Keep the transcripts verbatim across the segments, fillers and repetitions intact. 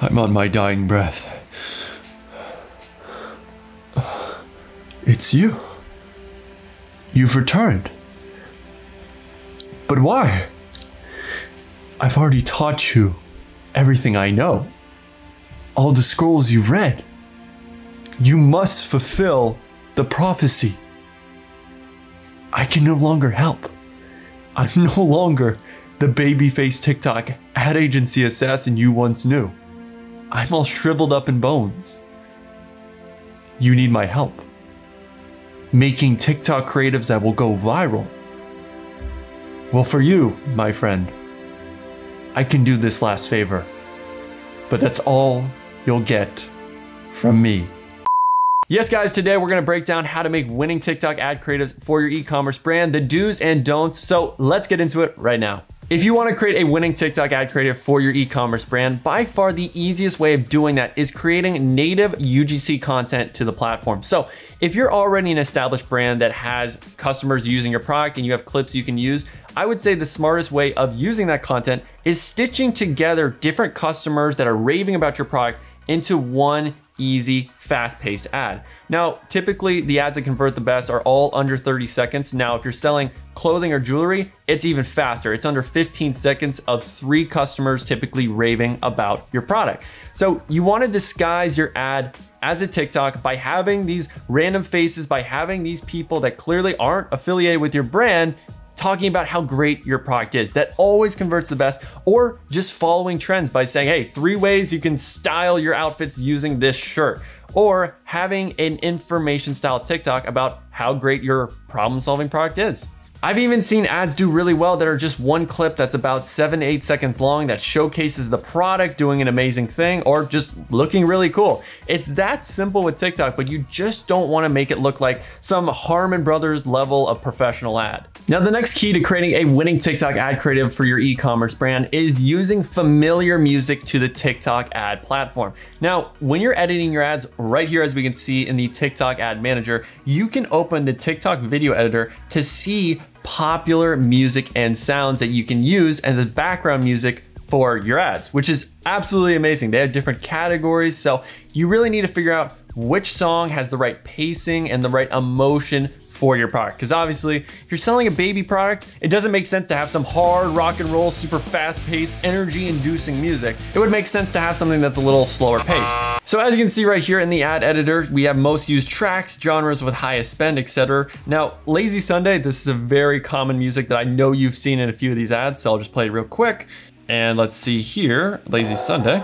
I'm on my dying breath. It's you. You've returned. But why? I've already taught you everything I know. All the scrolls you've read. You must fulfill the prophecy. I can no longer help. I'm no longer the baby-faced TikTok ad agency assassin you once knew. I'm all shriveled up in bones. You need my help. Making TikTok creatives that will go viral. Well, for you, my friend, I can do this last favor, but that's all you'll get from me. Yes, guys, today we're gonna break down how to make winning TikTok ad creatives for your e-commerce brand, the do's and don'ts. So let's get into it right now. If you wanna create a winning TikTok ad creative for your e-commerce brand, by far the easiest way of doing that is creating native U G C content to the platform. So if you're already an established brand that has customers using your product and you have clips you can use, I would say the smartest way of using that content is stitching together different customers that are raving about your product into one easy, fast-paced ad. Now, typically the ads that convert the best are all under thirty seconds. Now, if you're selling clothing or jewelry, it's even faster. It's under fifteen seconds of three customers typically raving about your product. So you want to disguise your ad as a TikTok by having these random faces, by having these people that clearly aren't affiliated with your brand talking about how great your product is. That always converts the best, or just following trends by saying, hey, three ways you can style your outfits using this shirt, or having an information style TikTok about how great your problem solving product is. I've even seen ads do really well that are just one clip that's about seven to eight seconds long that showcases the product doing an amazing thing or just looking really cool. It's that simple with TikTok, but you just don't want to make it look like some Harmon Brothers level of professional ad. Now, the next key to creating a winning TikTok ad creative for your e-commerce brand is using familiar music to the TikTok ad platform. Now, when you're editing your ads right here, as we can see in the TikTok ad manager, you can open the TikTok video editor to see popular music and sounds that you can use as the background music for your ads, which is absolutely amazing. They have different categories, so you really need to figure out which song has the right pacing and the right emotion for your product. Because obviously, if you're selling a baby product, it doesn't make sense to have some hard rock and roll, super fast-paced, energy-inducing music. It would make sense to have something that's a little slower paced. So as you can see right here in the ad editor, we have most used tracks, genres with highest spend, et cetera. Now, Lazy Sunday, this is a very common music that I know you've seen in a few of these ads, so I'll just play it real quick. And let's see here, Lazy Sunday.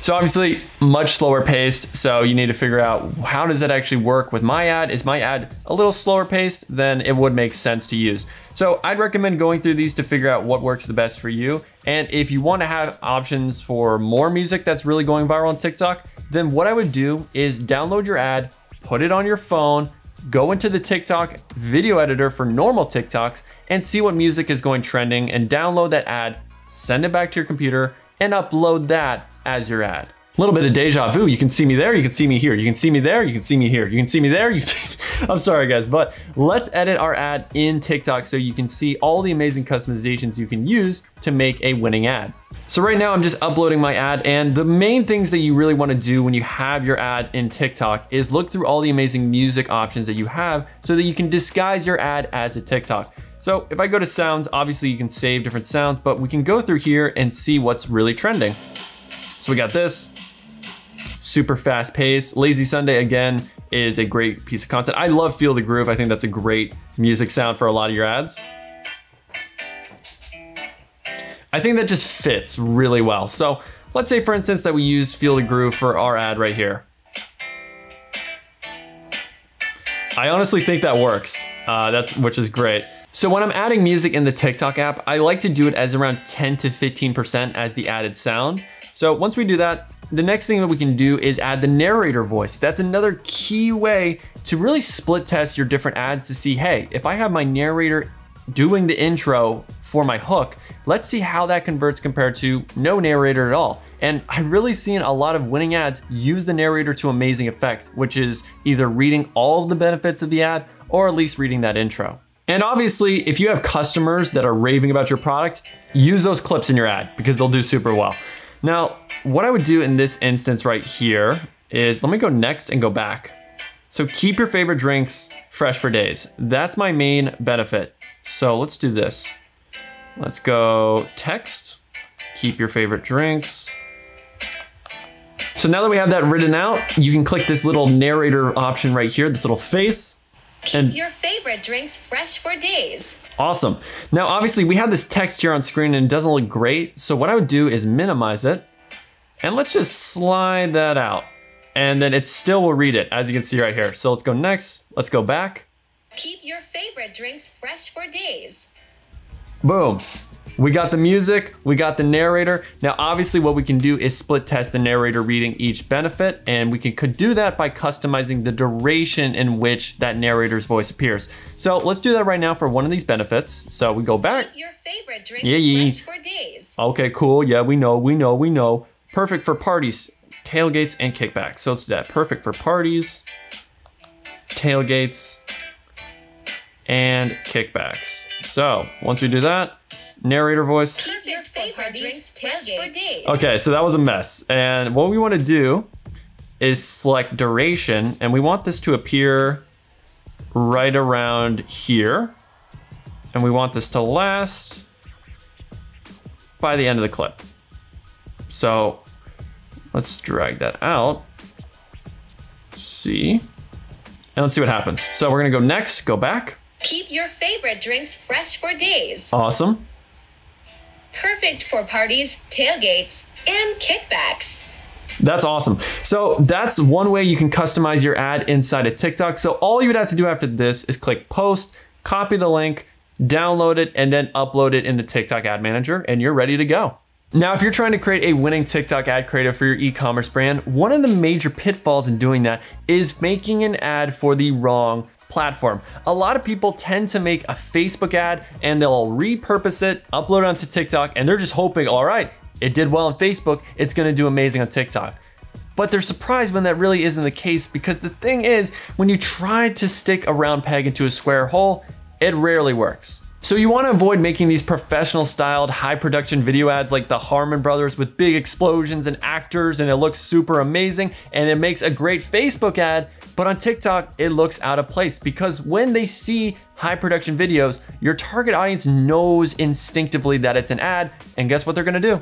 So obviously much slower paced, so you need to figure out how does that actually work with my ad? Is my ad a little slower paced? Then it would make sense to use. So I'd recommend going through these to figure out what works the best for you. And if you want to have options for more music that's really going viral on TikTok, then what I would do is download your ad, put it on your phone, go into the TikTok video editor for normal TikToks and see what music is going trending and download that ad, send it back to your computer and upload that as your ad. A little bit of deja vu. You can see me there, you can see me here, you can see me there, you can see me here, you can see me there. You see... I'm sorry guys, but let's edit our ad in TikTok so you can see all the amazing customizations you can use to make a winning ad. So right now I'm just uploading my ad, and the main things that you really want to do when you have your ad in TikTok is look through all the amazing music options that you have so that you can disguise your ad as a TikTok. So if I go to sounds, obviously you can save different sounds, but we can go through here and see what's really trending. So we got this, super fast pace. Lazy Sunday again is a great piece of content. I love Feel the Groove. I think that's a great music sound for a lot of your ads. I think that just fits really well. So let's say for instance that we use Feel the Groove for our ad right here. I honestly think that works, uh, that's which is great. So when I'm adding music in the TikTok app, I like to do it as around ten to fifteen percent as the added sound. So once we do that, the next thing that we can do is add the narrator voice. That's another key way to really split test your different ads to see, hey, if I have my narrator doing the intro for my hook, let's see how that converts compared to no narrator at all. And I've really seen a lot of winning ads use the narrator to amazing effect, which is either reading all of the benefits of the ad or at least reading that intro. And obviously, if you have customers that are raving about your product, use those clips in your ad because they'll do super well. Now, what I would do in this instance right here is, let me go next and go back. So keep your favorite drinks fresh for days. That's my main benefit. So let's do this. Let's go text, keep your favorite drinks. So now that we have that written out, you can click this little narrator option right here, this little face. Keep your favorite drinks fresh for days. Awesome. Now, obviously we have this text here on screen and it doesn't look great. So what I would do is minimize it and let's just slide that out. And then it still will read it, as you can see right here. So let's go next, let's go back. Keep your favorite drinks fresh for days. Boom, we got the music, we got the narrator. Now obviously what we can do is split test the narrator reading each benefit, and we can could do that by customizing the duration in which that narrator's voice appears. So let's do that right now for one of these benefits. So we go back. Keep your favorite drinks yeah, yeah. fresh for days. Okay, cool, yeah, we know, we know, we know. Perfect for parties, tailgates, and kickbacks. So let's do that. Perfect for parties, tailgates, and kickbacks. So once we do that, narrator voice. Keep your favorite drinks fresh for days. Okay, so that was a mess. And what we want to do is select duration, and we want this to appear right around here. And we want this to last by the end of the clip. So let's drag that out, see, and let's see what happens. So we're gonna go next, go back. Keep your favorite drinks fresh for days. Awesome. Perfect for parties, tailgates, and kickbacks. That's awesome. So that's one way you can customize your ad inside of TikTok. So all you would have to do after this is click post, copy the link, download it, and then upload it in the TikTok ad manager, and you're ready to go. Now, if you're trying to create a winning TikTok ad creative for your e-commerce brand, one of the major pitfalls in doing that is making an ad for the wrong platform. A lot of people tend to make a Facebook ad and they'll repurpose it, upload it onto TikTok, and they're just hoping, all right, it did well on Facebook, it's gonna do amazing on TikTok. But they're surprised when that really isn't the case, because the thing is, when you try to stick a round peg into a square hole, it rarely works. So you want to avoid making these professional styled high production video ads like the Harmon Brothers with big explosions and actors, and it looks super amazing and it makes a great Facebook ad, but on TikTok it looks out of place, because when they see high production videos, your target audience knows instinctively that it's an ad, and guess what they're going to do?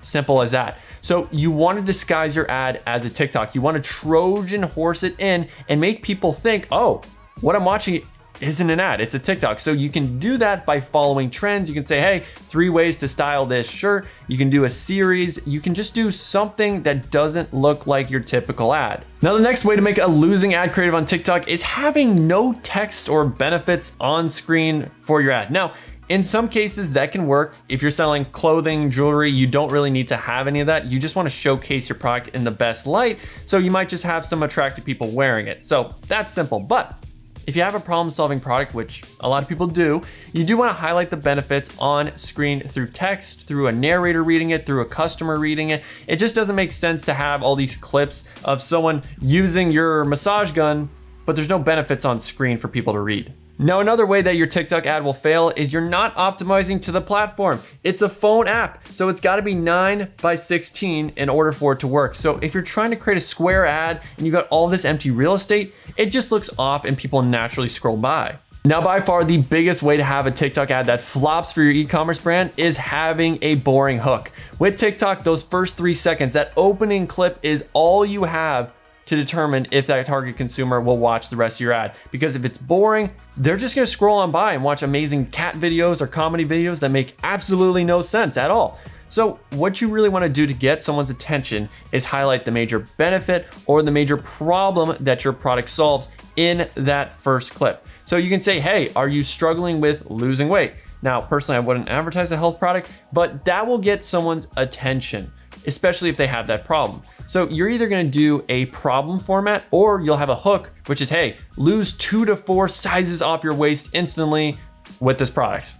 Simple as that. So you want to disguise your ad as a TikTok. You want to Trojan horse it in and make people think, oh, what I'm watching isn't an ad, it's a TikTok. So you can do that by following trends. You can say, hey, three ways to style this shirt. You can do a series. You can just do something that doesn't look like your typical ad. Now, the next way to make a losing ad creative on TikTok is having no text or benefits on screen for your ad. Now, in some cases that can work. If you're selling clothing, jewelry, you don't really need to have any of that. You just want to showcase your product in the best light. So you might just have some attractive people wearing it. So that's simple. But if you have a problem-solving product, which a lot of people do, you do want to highlight the benefits on screen through text, through a narrator reading it, through a customer reading it. It just doesn't make sense to have all these clips of someone using your massage gun, but there's no benefits on screen for people to read. Now, another way that your TikTok ad will fail is you're not optimizing to the platform. It's a phone app, so it's gotta be nine by sixteen in order for it to work. So if you're trying to create a square ad and you got all this empty real estate, it just looks off and people naturally scroll by. Now, by far the biggest way to have a TikTok ad that flops for your e-commerce brand is having a boring hook. With TikTok, those first three seconds, that opening clip is all you have to determine if that target consumer will watch the rest of your ad. Because if it's boring, they're just gonna scroll on by and watch amazing cat videos or comedy videos that make absolutely no sense at all. So what you really wanna do to get someone's attention is highlight the major benefit or the major problem that your product solves in that first clip. So you can say, hey, are you struggling with losing weight? Now, personally, I wouldn't advertise a health product, but that will get someone's attention, especially if they have that problem. So you're either gonna do a problem format or you'll have a hook, which is, hey, lose two to four sizes off your waist instantly with this product,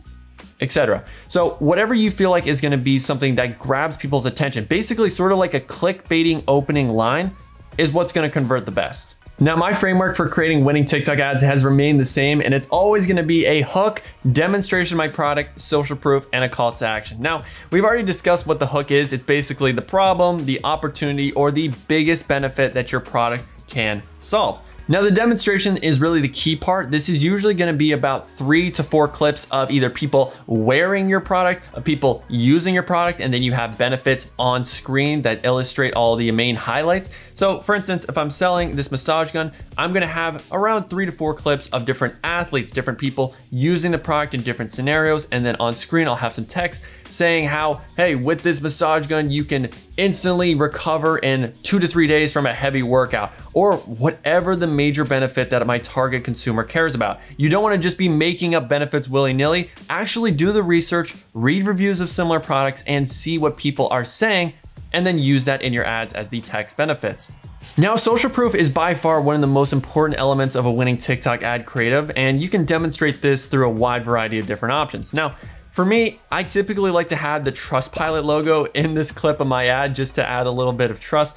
et cetera. So whatever you feel like is gonna be something that grabs people's attention, basically sort of like a clickbaiting opening line, is what's gonna convert the best. Now, my framework for creating winning TikTok ads has remained the same, and it's always gonna be a hook, demonstration of my product, social proof, and a call to action. Now, we've already discussed what the hook is. It's basically the problem, the opportunity, or the biggest benefit that your product can solve. Now, the demonstration is really the key part. This is usually gonna be about three to four clips of either people wearing your product, of people using your product, and then you have benefits on screen that illustrate all the main highlights. So for instance, if I'm selling this massage gun, I'm gonna have around three to four clips of different athletes, different people using the product in different scenarios. And then on screen, I'll have some text saying how, hey, with this massage gun, you can instantly recover in two to three days from a heavy workout, or whatever the major benefit that my target consumer cares about. You don't wanna just be making up benefits willy-nilly. Actually do the research, read reviews of similar products, and see what people are saying, and then use that in your ads as the text benefits. Now, social proof is by far one of the most important elements of a winning TikTok ad creative, and you can demonstrate this through a wide variety of different options. Now, for me, I typically like to have the Trustpilot logo in this clip of my ad just to add a little bit of trust.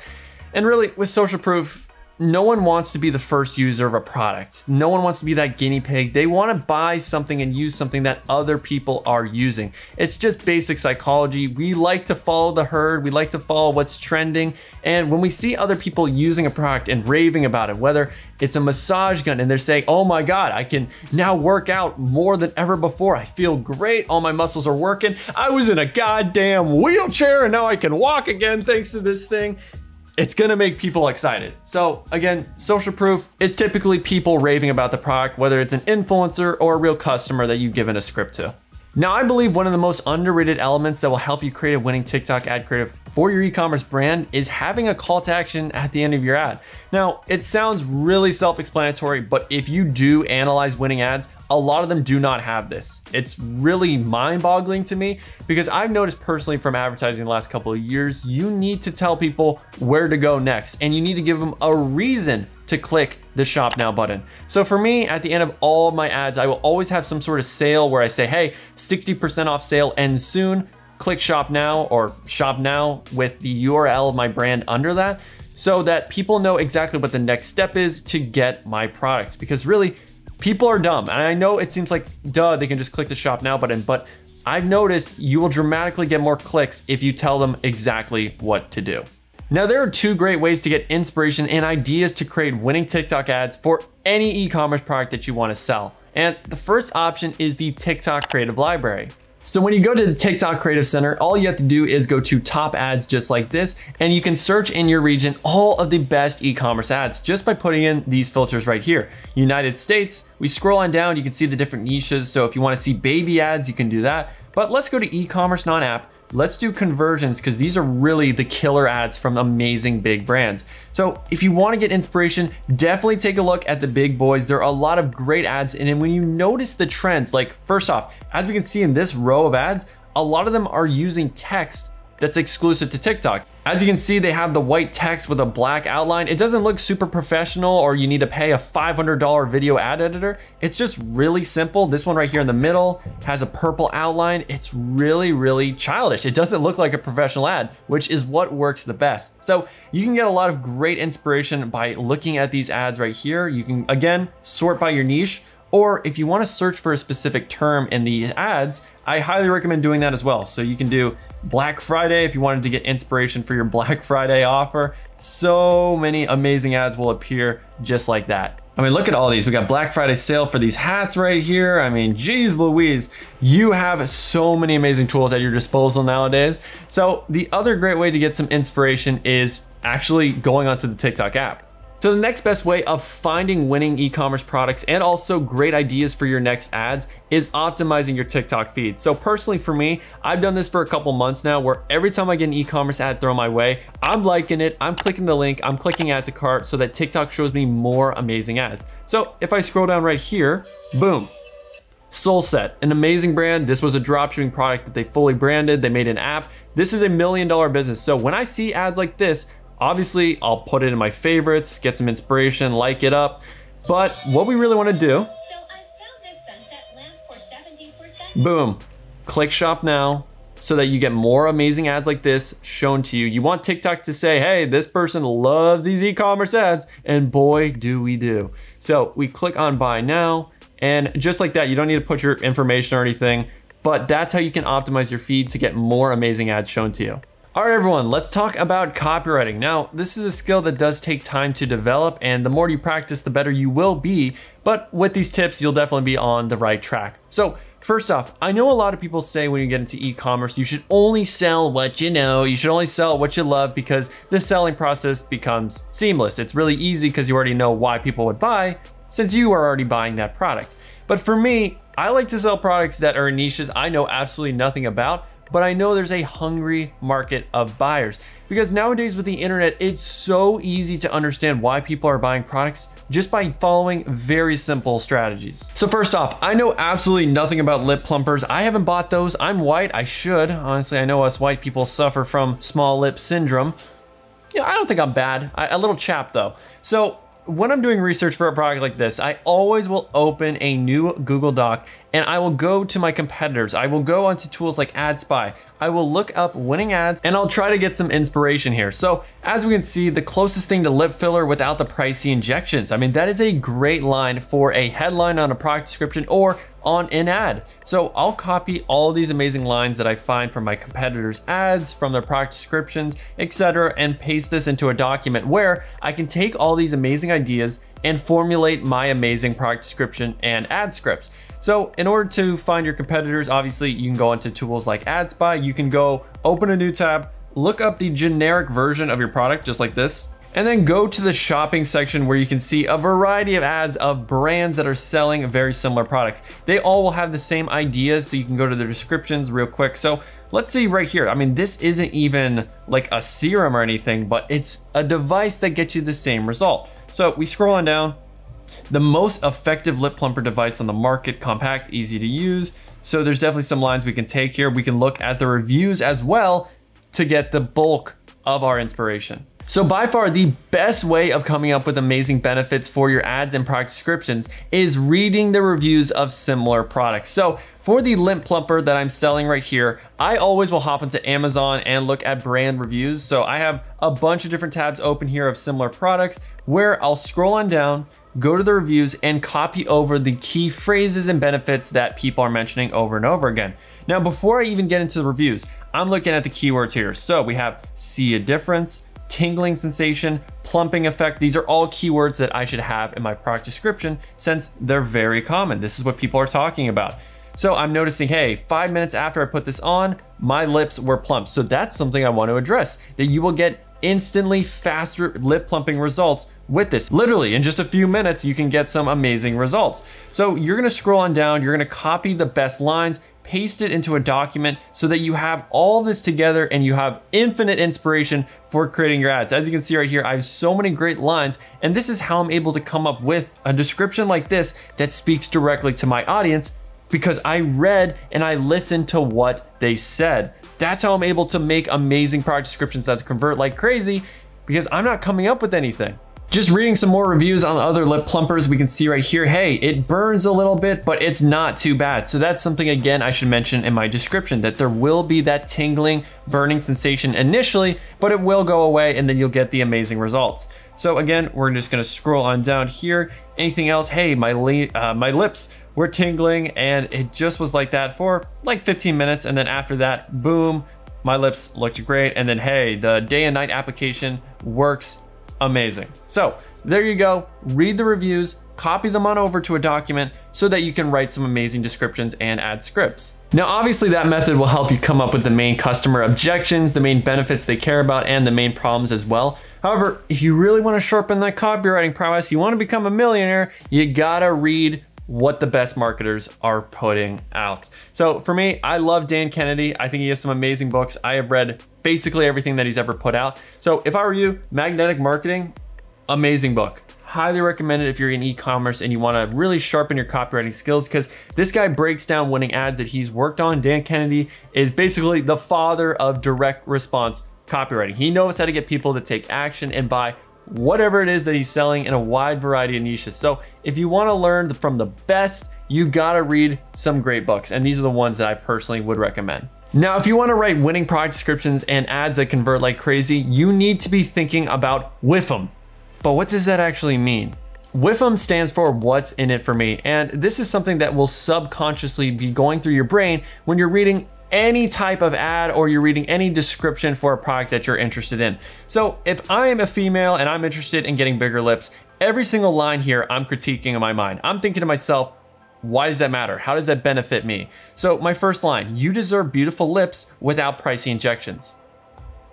And really, with social proof, no one wants to be the first user of a product. No one wants to be that guinea pig. They want to buy something and use something that other people are using. It's just basic psychology. We like to follow the herd. We like to follow what's trending. And when we see other people using a product and raving about it, whether it's a massage gun and they're saying, oh my God, I can now work out more than ever before. I feel great, all my muscles are working. I was in a goddamn wheelchair and now I can walk again thanks to this thing. It's gonna make people excited. So again, social proof is typically people raving about the product, whether it's an influencer or a real customer that you've given a script to. Now, I believe one of the most underrated elements that will help you create a winning TikTok ad creative for your e-commerce brand is having a call to action at the end of your ad. Now, it sounds really self-explanatory, but if you do analyze winning ads, a lot of them do not have this. It's really mind-boggling to me because I've noticed personally from advertising the last couple of years, you need to tell people where to go next, and you need to give them a reason to click the shop now button. So for me, at the end of all of my ads, I will always have some sort of sale where I say, hey, sixty percent off sale ends soon, click shop now, or shop now with the U R L of my brand under that, so that people know exactly what the next step is to get my products. Because really, people are dumb. And I know it seems like, duh, they can just click the shop now button, but I've noticed you will dramatically get more clicks if you tell them exactly what to do. Now, there are two great ways to get inspiration and ideas to create winning TikTok ads for any e-commerce product that you want to sell. And the first option is the TikTok Creative Library. So when you go to the TikTok Creative Center, all you have to do is go to top ads just like this, and you can search in your region all of the best e-commerce ads just by putting in these filters right here. United States, we scroll on down, you can see the different niches. So if you want to see baby ads, you can do that. But let's go to e-commerce non-app. Let's do conversions, because these are really the killer ads from amazing big brands. So if you want to get inspiration, definitely take a look at the big boys. There are a lot of great ads. And then when you notice the trends, like first off, as we can see in this row of ads, a lot of them are using text that's exclusive to TikTok. As you can see, they have the white text with a black outline. It doesn't look super professional or you need to pay a five hundred dollar video ad editor. It's just really simple. This one right here in the middle has a purple outline. It's really, really childish. It doesn't look like a professional ad, which is what works the best. So you can get a lot of great inspiration by looking at these ads right here. You can, again, sort by your niche, or if you want to search for a specific term in the ads, I highly recommend doing that as well. So you can do Black Friday if you wanted to get inspiration for your Black Friday offer. So many amazing ads will appear just like that. I mean, look at all these. We got Black Friday sale for these hats right here. I mean, geez Louise, you have so many amazing tools at your disposal nowadays. So the other great way to get some inspiration is actually going onto the TikTok app. So the next best way of finding winning e-commerce products and also great ideas for your next ads is optimizing your TikTok feed. So personally for me, I've done this for a couple months now where every time I get an e-commerce ad thrown my way, I'm liking it, I'm clicking the link, I'm clicking add to cart so that TikTok shows me more amazing ads. So if I scroll down right here, boom. Soulset, an amazing brand. This was a dropshipping product that they fully branded. They made an app. This is a million dollar business. So when I see ads like this, obviously, I'll put it in my favorites, get some inspiration, like it up. But what we really want to do, so I found this sunset lamp for seventy percent. Boom, click shop now, so that you get more amazing ads like this shown to you. You want TikTok to say, hey, this person loves these e-commerce ads, and boy, do we do. So we click on buy now, and just like that, you don't need to put your information or anything, but that's how you can optimize your feed to get more amazing ads shown to you. All right, everyone, let's talk about copywriting. Now, this is a skill that does take time to develop, and the more you practice, the better you will be. But with these tips, you'll definitely be on the right track. So first off, I know a lot of people say when you get into e-commerce, you should only sell what you know, you should only sell what you love, because the selling process becomes seamless. It's really easy because you already know why people would buy, since you are already buying that product. But for me, I like to sell products that are in niches I know absolutely nothing about, but I know there's a hungry market of buyers. Because nowadays with the internet, it's so easy to understand why people are buying products just by following very simple strategies. So first off, I know absolutely nothing about lip plumpers. I haven't bought those. I'm white, I should. Honestly, I know us white people suffer from small lip syndrome. Yeah, I don't think I'm bad. I, a little chapped though. So when I'm doing research for a product like this, I always will open a new Google Doc and I will go to my competitors. I will go onto tools like AdSpy. I will look up winning ads and I'll try to get some inspiration here. So as we can see, the closest thing to lip filler without the pricey injections. I mean, that is a great line for a headline on a product description or on an ad. So I'll copy all these amazing lines that I find from my competitors' ads, from their product descriptions, et cetera, and paste this into a document where I can take all these amazing ideas and formulate my amazing product description and ad scripts. So in order to find your competitors, obviously you can go into tools like AdSpy. You can go open a new tab, look up the generic version of your product, just like this, and then go to the shopping section where you can see a variety of ads of brands that are selling very similar products. They all will have the same ideas, so you can go to their descriptions real quick. So let's see right here. I mean, this isn't even like a serum or anything, but it's a device that gets you the same result. So we scroll on down. The most effective lip plumper device on the market, compact, easy to use. So there's definitely some lines we can take here. We can look at the reviews as well to get the bulk of our inspiration. So by far the best way of coming up with amazing benefits for your ads and product descriptions is reading the reviews of similar products. So for the lip plumper that I'm selling right here, I always will hop into Amazon and look at brand reviews. So I have a bunch of different tabs open here of similar products where I'll scroll on down, go to the reviews and copy over the key phrases and benefits that people are mentioning over and over again. Now, before I even get into the reviews, I'm looking at the keywords here. So we have see a difference, tingling sensation, plumping effect. These are all keywords that I should have in my product description since they're very common. This is what people are talking about. So I'm noticing, hey, five minutes after I put this on, my lips were plump. So that's something I want to address, that you will get instantly faster lip plumping results with this. Literally in just a few minutes, you can get some amazing results. So you're gonna scroll on down, you're gonna copy the best lines, paste it into a document so that you have all this together and you have infinite inspiration for creating your ads. As you can see right here, I have so many great lines, and this is how I'm able to come up with a description like this that speaks directly to my audience because I read and I listened to what they said. That's how I'm able to make amazing product descriptions that convert like crazy because I'm not coming up with anything. Just reading some more reviews on other lip plumpers, we can see right here, hey, it burns a little bit, but it's not too bad. So that's something, again, I should mention in my description, that there will be that tingling, burning sensation initially, but it will go away and then you'll get the amazing results. So again, we're just gonna scroll on down here. Anything else? Hey, my, li uh, my lips were tingling and it just was like that for like fifteen minutes. And then after that, boom, my lips looked great. And then, hey, the day and night application works amazing. So there you go, read the reviews, copy them on over to a document so that you can write some amazing descriptions and ad scripts. Now, obviously that method will help you come up with the main customer objections, the main benefits they care about, and the main problems as well. However, if you really want to sharpen that copywriting prowess, you want to become a millionaire, you gotta read what the best marketers are putting out. So for me, I love Dan Kennedy. I think he has some amazing books. I have read basically everything that he's ever put out. So if I were you, Magnetic Marketing, amazing book. Highly recommend it if you're in e-commerce and you wanna really sharpen your copywriting skills, because this guy breaks down winning ads that he's worked on. Dan Kennedy is basically the father of direct response copywriting. He knows how to get people to take action and buy whatever it is that he's selling in a wide variety of niches. So if you want to learn from the best, you got to read some great books. And these are the ones that I personally would recommend. Now, if you want to write winning product descriptions and ads that convert like crazy, you need to be thinking about W I F M. But what does that actually mean? W I F M stands for what's in it for me. And this is something that will subconsciously be going through your brain when you're reading any type of ad or you're reading any description for a product that you're interested in. So if I am a female and I'm interested in getting bigger lips, every single line here I'm critiquing in my mind. I'm thinking to myself, why does that matter? How does that benefit me? So my first line, you deserve beautiful lips without pricey injections.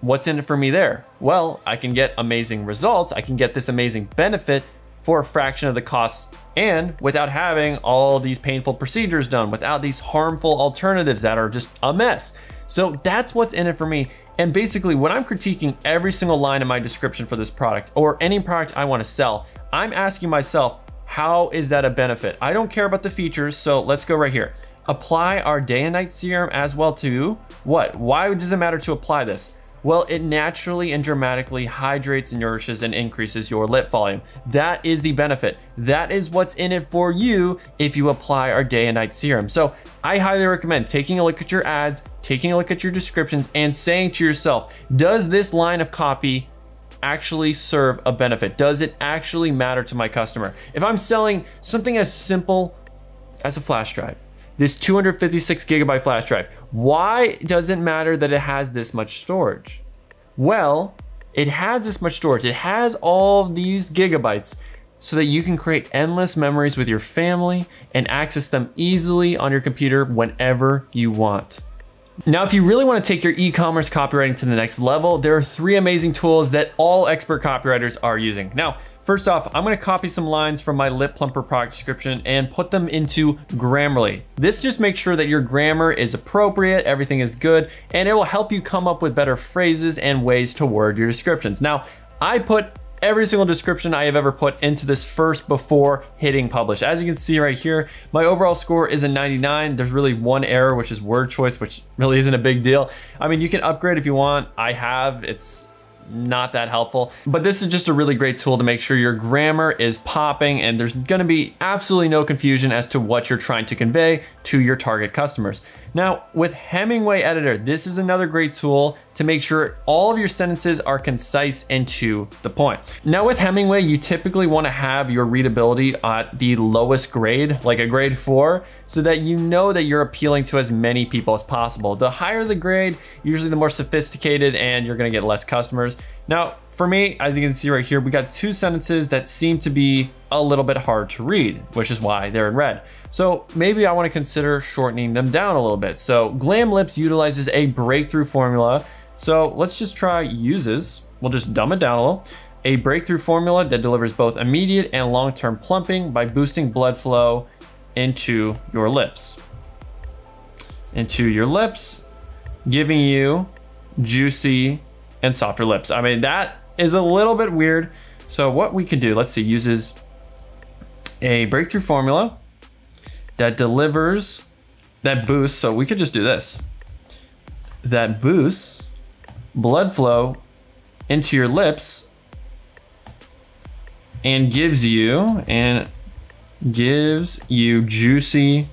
What's in it for me there? Well, I can get amazing results. I can get this amazing benefit for a fraction of the costs and without having all these painful procedures done, without these harmful alternatives that are just a mess. So that's what's in it for me. And basically when I'm critiquing every single line in my description for this product or any product I want to sell, I'm asking myself, how is that a benefit? I don't care about the features, so let's go right here. Apply our day and night serum as well to what? Why does it matter to apply this? Well, it naturally and dramatically hydrates, nourishes, and increases your lip volume. That is the benefit. That is what's in it for you if you apply our day and night serum. So I highly recommend taking a look at your ads, taking a look at your descriptions, and saying to yourself, does this line of copy actually serve a benefit? Does it actually matter to my customer? If I'm selling something as simple as a flash drive, this two hundred fifty-six gigabyte flash drive, why does it matter that it has this much storage? Well, it has this much storage. It has all these gigabytes so that you can create endless memories with your family and access them easily on your computer whenever you want. Now, if you really want to take your e-commerce copywriting to the next level, there are three amazing tools that all expert copywriters are using. Now, first off, I'm going to copy some lines from my lip plumper product description and put them into Grammarly. This just makes sure that your grammar is appropriate, everything is good, and it will help you come up with better phrases and ways to word your descriptions. Now, I put every single description I have ever put into this first before hitting publish. As you can see right here, my overall score is a ninety-nine. There's really one error, which is word choice, which really isn't a big deal. I mean, you can upgrade if you want. I have, it's not that helpful, but this is just a really great tool to make sure your grammar is popping and there's gonna be absolutely no confusion as to what you're trying to convey to your target customers. Now, with Hemingway Editor, this is another great tool to make sure all of your sentences are concise and to the point. Now with Hemingway, you typically wanna have your readability at the lowest grade, like a grade four, so that you know that you're appealing to as many people as possible. The higher the grade, usually the more sophisticated and you're gonna get less customers. Now, for me, as you can see right here, we got two sentences that seem to be a little bit hard to read, which is why they're in red. So maybe I wanna consider shortening them down a little bit. So Glam Lips utilizes a breakthrough formula. So let's just try uses, we'll just dumb it down a little. A breakthrough formula that delivers both immediate and long-term plumping by boosting blood flow into your lips. Into your lips, giving you juicy and softer lips. I mean, that is a little bit weird. So what we could do, let's see, uses a breakthrough formula that delivers, that boosts, so we could just do this, that boosts blood flow into your lips and gives you, and gives you juicy,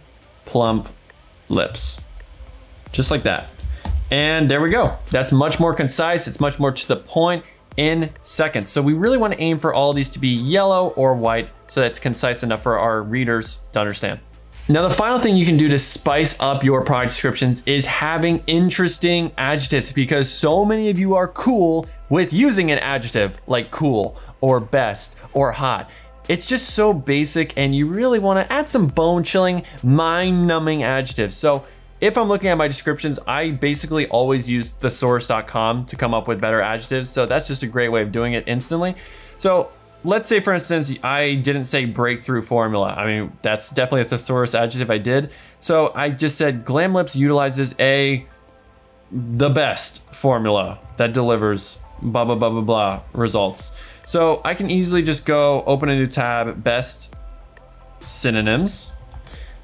plump lips, just like that. And there we go. That's much more concise. It's much more to the point in seconds. So we really want to aim for all these to be yellow or white so that's concise enough for our readers to understand. Now, the final thing you can do to spice up your product descriptions is having interesting adjectives, because so many of you are cool with using an adjective like cool or best or hot. It's just so basic and you really want to add some bone-chilling, mind-numbing adjectives. So if I'm looking at my descriptions, I basically always use thesaurus dot com to come up with better adjectives. So that's just a great way of doing it instantly. So let's say, for instance, I didn't say breakthrough formula. I mean, that's definitely a thesaurus adjective I did. So I just said Glam Lips utilizes a, the best formula that delivers blah, blah, blah, blah, blah results. So I can easily just go open a new tab, best synonyms.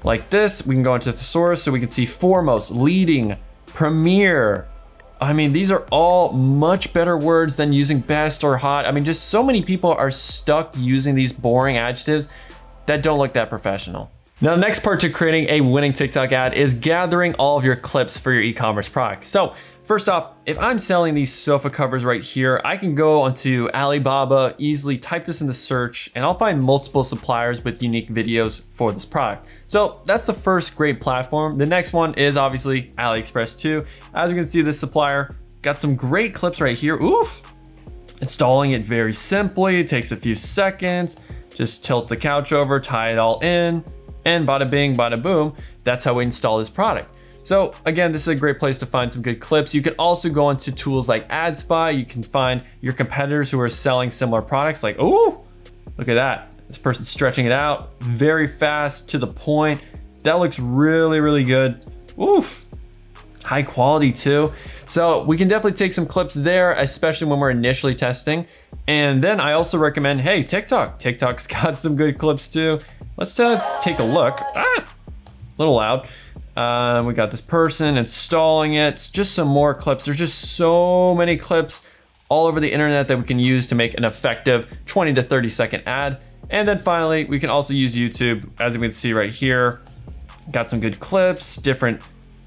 Like this, we can go into thesaurus so we can see foremost, leading, premier. I mean, these are all much better words than using best or hot. I mean, just so many people are stuck using these boring adjectives that don't look that professional. Now, the next part to creating a winning TikTok ad is gathering all of your clips for your e-commerce product. So first off, if I'm selling these sofa covers right here, I can go onto Alibaba, easily type this in the search, and I'll find multiple suppliers with unique videos for this product. So that's the first great platform. The next one is obviously AliExpress too. As you can see, this supplier got some great clips right here. Oof, installing it very simply. It takes a few seconds. Just tilt the couch over, tie it all in, and bada bing, bada boom. That's how we install this product. So again, this is a great place to find some good clips. You can also go onto tools like AdSpy. You can find your competitors who are selling similar products. Like, oh, look at that. This person's stretching it out very fast, to the point. That looks really, really good. Oof, high quality too. So we can definitely take some clips there, especially when we're initially testing. And then I also recommend, hey, TikTok. TikTok's got some good clips too. Let's uh, take a look. Ah, a little loud. Uh, we got this person installing it. It's just some more clips. There's just so many clips all over the internet that we can use to make an effective twenty to thirty second ad. And then finally, we can also use YouTube. As you can see right here, got some good clips, different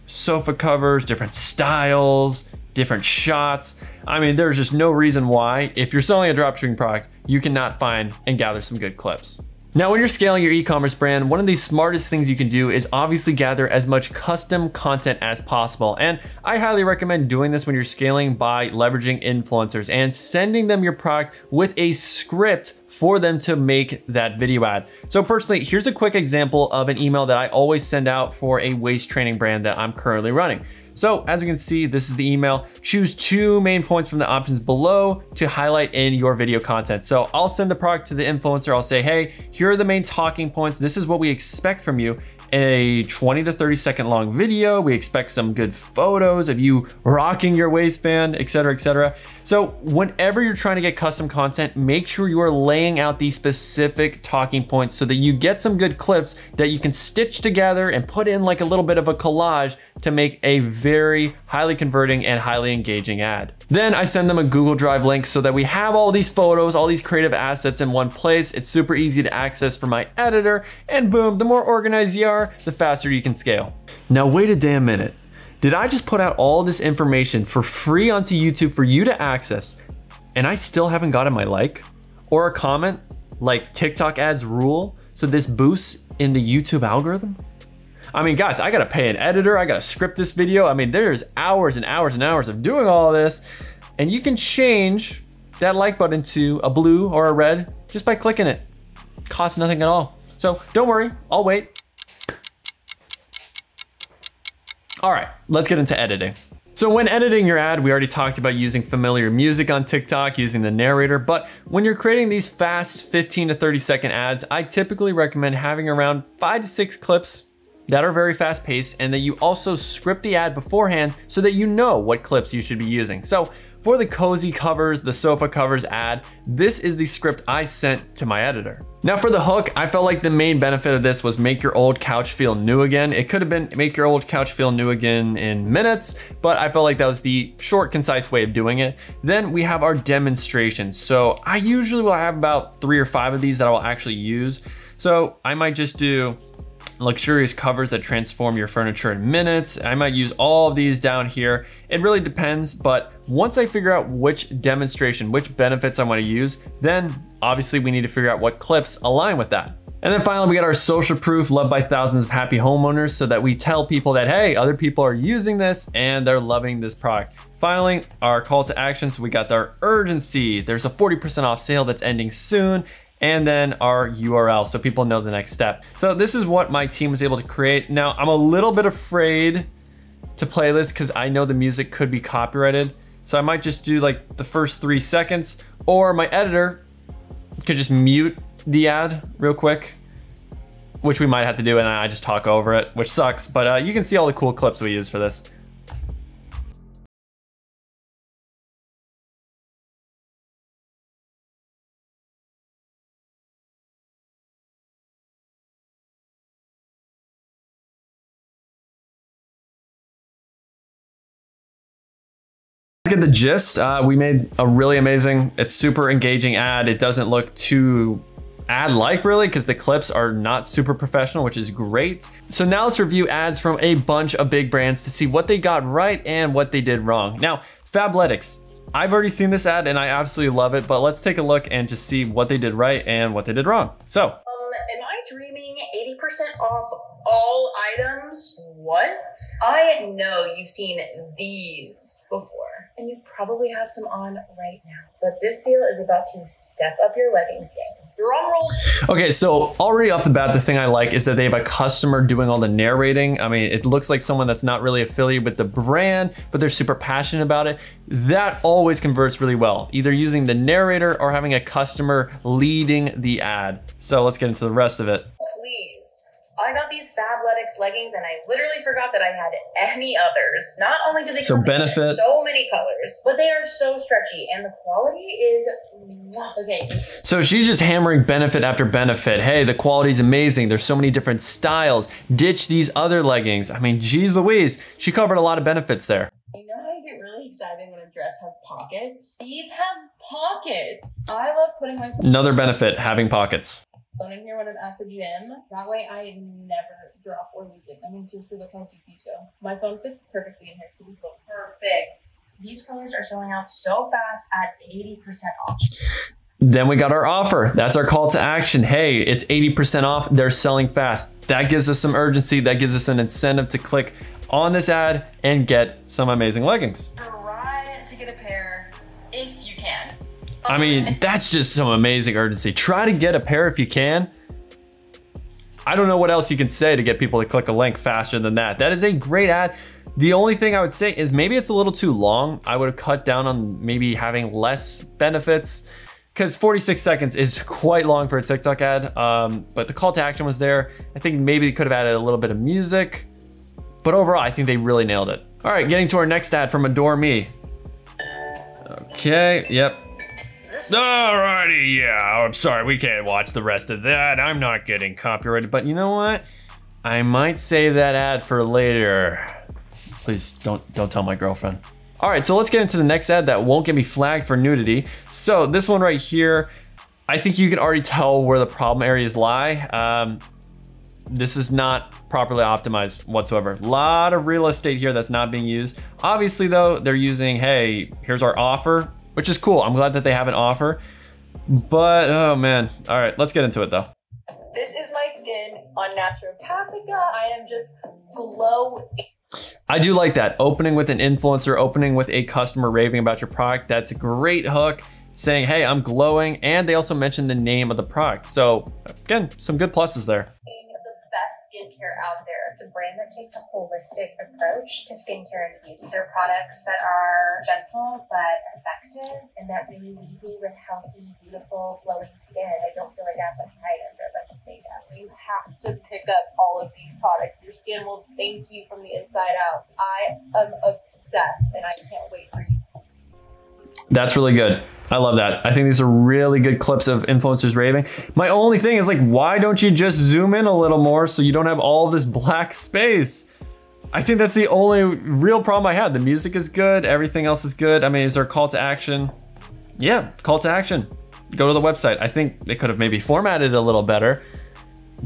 sofa covers, different styles, different shots. I mean, there's just no reason why, if you're selling a dropshipping product, you cannot find and gather some good clips. Now, when you're scaling your e-commerce brand, one of the smartest things you can do is obviously gather as much custom content as possible. And I highly recommend doing this when you're scaling by leveraging influencers and sending them your product with a script for them to make that video ad. So personally, here's a quick example of an email that I always send out for a waist training brand that I'm currently running. So as you can see, this is the email. Choose two main points from the options below to highlight in your video content. So I'll send the product to the influencer. I'll say, hey, here are the main talking points. This is what we expect from you. A twenty to thirty second long video. We expect some good photos of you rocking your waistband, et cetera, et cetera. So whenever you're trying to get custom content, make sure you are laying out these specific talking points so that you get some good clips that you can stitch together and put in like a little bit of a collage to make a very highly converting and highly engaging ad. Then I send them a Google Drive link so that we have all these photos, all these creative assets in one place. It's super easy to access for my editor, and boom, the more organized you are, the faster you can scale. Now, wait a damn minute. Did I just put out all this information for free onto YouTube for you to access, and I still haven't gotten my like or a comment? Like, TikTok ads rule, so this boosts in the YouTube algorithm? I mean, guys, I gotta pay an editor, I gotta script this video. I mean, there's hours and hours and hours of doing all this, and you can change that like button to a blue or a red just by clicking it. Costs nothing at all. So don't worry, I'll wait. All right, let's get into editing. So when editing your ad, we already talked about using familiar music on TikTok, using the narrator, but when you're creating these fast fifteen to thirty second ads, I typically recommend having around five to six clips that are very fast paced, and that you also script the ad beforehand so that you know what clips you should be using. So for the cozy covers, the sofa covers ad, this is the script I sent to my editor. Now for the hook, I felt like the main benefit of this was make your old couch feel new again. It could have been make your old couch feel new again in minutes, but I felt like that was the short, concise way of doing it. Then we have our demonstrations. So I usually will have about three or five of these that I will actually use. So I might just do luxurious covers that transform your furniture in minutes. I might use all of these down here. It really depends, but once I figure out which demonstration, which benefits I want to use, then obviously we need to figure out what clips align with that. And then finally, we got our social proof, loved by thousands of happy homeowners, so that we tell people that, hey, other people are using this and they're loving this product. Finally, our call to action. So we got our urgency. There's a forty percent off sale that's ending soon. And then our U R L, so people know the next step. So this is what my team was able to create. Now, I'm a little bit afraid to play this because I know the music could be copyrighted. So I might just do like the first three seconds, or my editor could just mute the ad real quick, which we might have to do, and I just talk over it, which sucks. But uh, you can see all the cool clips we use for this. Get the gist. Uh, we made a really amazing, it's super engaging ad. It doesn't look too ad like really, because the clips are not super professional, which is great. So now let's review ads from a bunch of big brands to see what they got right and what they did wrong. Now, Fabletics. I've already seen this ad and I absolutely love it, but let's take a look and just see what they did right and what they did wrong. So, um, am I dreaming? Eighty percent off all items? What? I know you've seen these before, and you probably have some on right now, but this deal is about to step up your leggings game. Okay, so already off the bat, the thing I like is that they have a customer doing all the narrating. I mean, it looks like someone that's not really affiliated with the brand, but they're super passionate about it. That always converts really well, either using the narrator or having a customer leading the ad. So let's get into the rest of it. Please, I got these Fabletics leggings and I literally forgot that I had any others. Not only do they so benefit so many colors, but they are so stretchy and the quality is okay. So she's just hammering benefit after benefit. Hey, the quality is amazing. There's so many different styles. Ditch these other leggings. I mean, geez Louise, she covered a lot of benefits there. I know how you get really excited when a dress has pockets. These have pockets. I love putting my- Another benefit, having pockets. I'm in here when I'm at the gym. That way I never drop or lose it. I mean, seriously, look how cute these go. My phone fits perfectly in here, so we go perfect. These colors are selling out so fast at eighty percent off. Then we got our offer. That's our call to action. Hey, it's eighty percent off. They're selling fast. That gives us some urgency. That gives us an incentive to click on this ad and get some amazing leggings. Try to get a pair if you can. I mean, that's just some amazing urgency. Try to get a pair if you can. I don't know what else you can say to get people to click a link faster than that. That is a great ad. The only thing I would say is maybe it's a little too long. I would have cut down on maybe having less benefits, because forty-six seconds is quite long for a TikTok ad, um, but the call to action was there. I think maybe they could have added a little bit of music, but overall, I think they really nailed it. All right, getting to our next ad from Adore Me. Okay, yep. Alrighty, yeah, I'm sorry, we can't watch the rest of that. I'm not getting copyrighted, but you know what? I might save that ad for later. Please don't, don't tell my girlfriend. All right, so let's get into the next ad that won't get me flagged for nudity. So this one right here, I think you can already tell where the problem areas lie. Um, this is not properly optimized whatsoever. A lot of real estate here that's not being used. Obviously though, they're using, hey, here's our offer, which is cool. I'm glad that they have an offer, but oh man. All right, let's get into it though. This is my skin on Naturopathica. I am just glowing. I do like that. Opening with an influencer, opening with a customer raving about your product. That's a great hook, saying, hey, I'm glowing. And they also mentioned the name of the product. So again, some good pluses there. Skincare out there. It's a brand that takes a holistic approach to skincare and beauty. They're products that are gentle but effective and that really leave you with healthy, beautiful, glowing skin. I don't feel like I have to hide under a bunch of makeup. You have to pick up all of these products. Your skin will thank you from the inside out. I am obsessed and I can't wait for you. That's really good. I love that. I think these are really good clips of influencers raving. My only thing is like, why don't you just zoom in a little more so you don't have all this black space? I think that's the only real problem I had. The music is good. Everything else is good. I mean, is there a call to action? Yeah, call to action. Go to the website. I think they could have maybe formatted it a little better,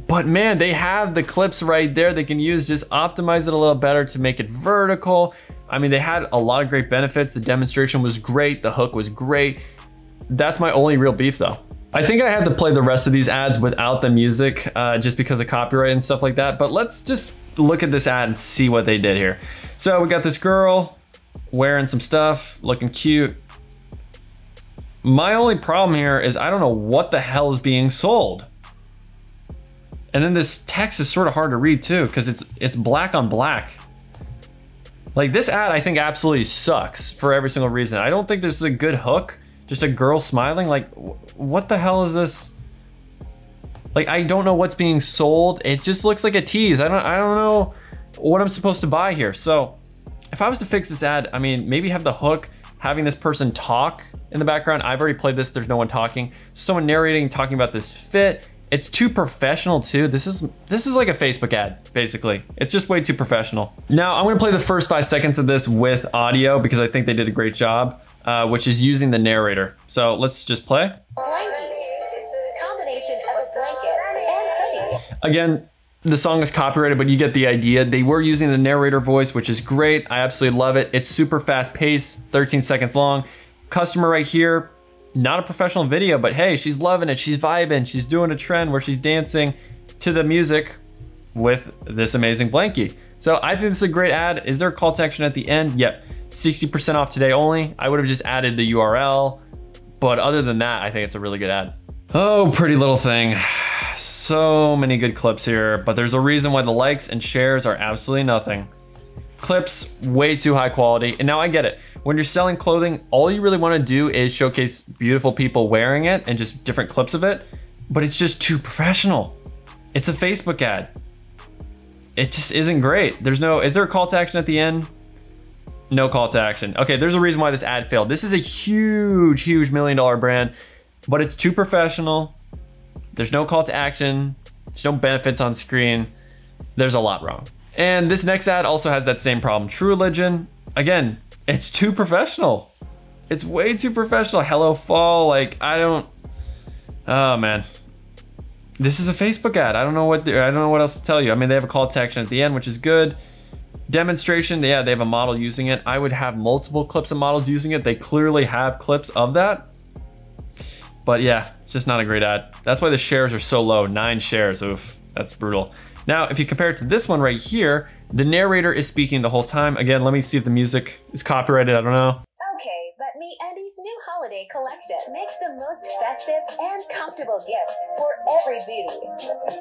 but man, they have the clips right there. They can use, just optimize it a little better to make it vertical. I mean, they had a lot of great benefits. The demonstration was great. The hook was great. That's my only real beef though. I think I had to play the rest of these ads without the music uh, just because of copyright and stuff like that. But let's just look at this ad and see what they did here. So we got this girl wearing some stuff, looking cute. My only problem here is I don't know what the hell is being sold. And then this text is sort of hard to read too, because it's it's black on black. Like this ad, I think absolutely sucks for every single reason. I don't think this is a good hook. Just a girl smiling, like what the hell is this? Like, I don't know what's being sold. It just looks like a tease. I don't, I don't know what I'm supposed to buy here. So if I was to fix this ad, I mean, maybe have the hook, having this person talk in the background. I've already played this, there's no one talking. Someone narrating, talking about this fit. It's too professional too. This is this is like a Facebook ad, basically. It's just way too professional. Now, I'm gonna play the first five seconds of this with audio because I think they did a great job, uh, which is using the narrator. So let's just play. This is a combination of Again, the song is copyrighted, but you get the idea. They were using the narrator voice, which is great. I absolutely love it. It's super fast paced, thirteen seconds long. Customer right here, not a professional video, but hey, she's loving it. She's vibing. She's doing a trend where she's dancing to the music with this amazing blankie. So I think this is a great ad. Is there a call to action at the end? Yep, sixty percent off today only. I would have just added the U R L, but other than that, I think it's a really good ad. Oh, pretty little thing. So many good clips here, but there's a reason why the likes and shares are absolutely nothing. Clips, way too high quality. And now I get it. When you're selling clothing, all you really wanna do is showcase beautiful people wearing it and just different clips of it, but it's just too professional. It's a Facebook ad. It just isn't great. There's no, is there a call to action at the end? No call to action. Okay, there's a reason why this ad failed. This is a huge, huge million dollar brand, but it's too professional. There's no call to action. There's no benefits on screen. There's a lot wrong. And this next ad also has that same problem. True Religion, again, it's too professional. It's way too professional. Hello Fall, like I don't, oh man. This is a Facebook ad. I don't know what I don't know what else to tell you. I mean, they have a call to action at the end, which is good. Demonstration, yeah, they have a model using it. I would have multiple clips of models using it. They clearly have clips of that. But yeah, it's just not a great ad. That's why the shares are so low, nine shares. Oof, that's brutal. Now, if you compare it to this one right here, the narrator is speaking the whole time. Again, let me see if the music is copyrighted. I don't know. Okay, but Me Andy's new holiday collection makes the most festive and comfortable gifts for every beauty.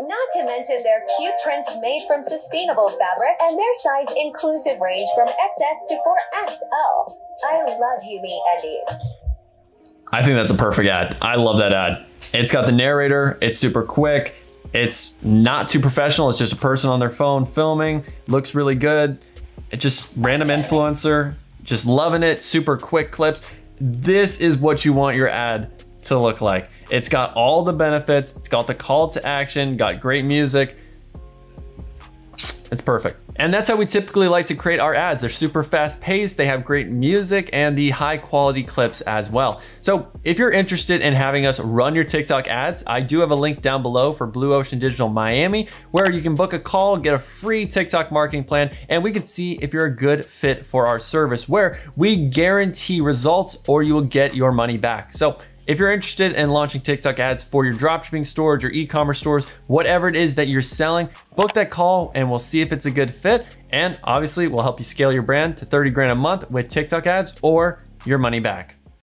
Not to mention their cute prints made from sustainable fabric and their size inclusive range from X S to four X L. I love you, Me Andy's. I think that's a perfect ad. I love that ad. It's got the narrator, it's super quick. It's not too professional. It's just a person on their phone filming, looks really good. It just random influencer, just loving it, super quick clips. This is what you want your ad to look like. It's got all the benefits. It's got the call to action, got great music. It's perfect. And that's how we typically like to create our ads. They're super fast paced, they have great music and the high quality clips as well. So if you're interested in having us run your TikTok ads, I do have a link down below for Blue Ocean Digital Miami, where you can book a call, get a free TikTok marketing plan, and we can see if you're a good fit for our service, where we guarantee results or you will get your money back. So if you're interested in launching TikTok ads for your dropshipping stores, your e-commerce stores, whatever it is that you're selling, book that call and we'll see if it's a good fit. And obviously we'll help you scale your brand to thirty grand a month with TikTok ads or your money back.